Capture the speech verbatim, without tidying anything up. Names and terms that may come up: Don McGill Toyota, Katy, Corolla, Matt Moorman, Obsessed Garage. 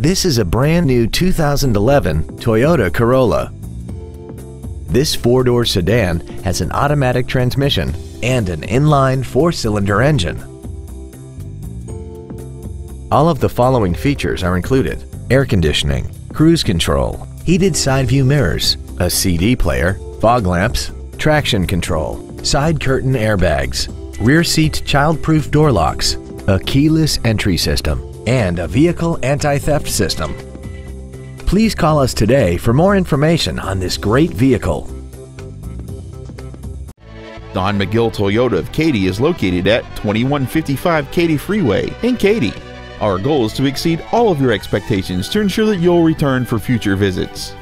This is a brand new two thousand eleven Toyota Corolla. This four-door sedan has an automatic transmission and an inline four-cylinder engine. All of the following features are included: air conditioning, cruise control, heated side view mirrors, a C D player, fog lamps, traction control, side curtain airbags, rear seat child-proof door locks, a keyless entry system, and a vehicle anti-theft system. Please call us today for more information on this great vehicle. Don McGill Toyota of Katy is located at twenty-one fifty-five Katy Freeway in Katy. Our goal is to exceed all of your expectations to ensure that you'll return for future visits.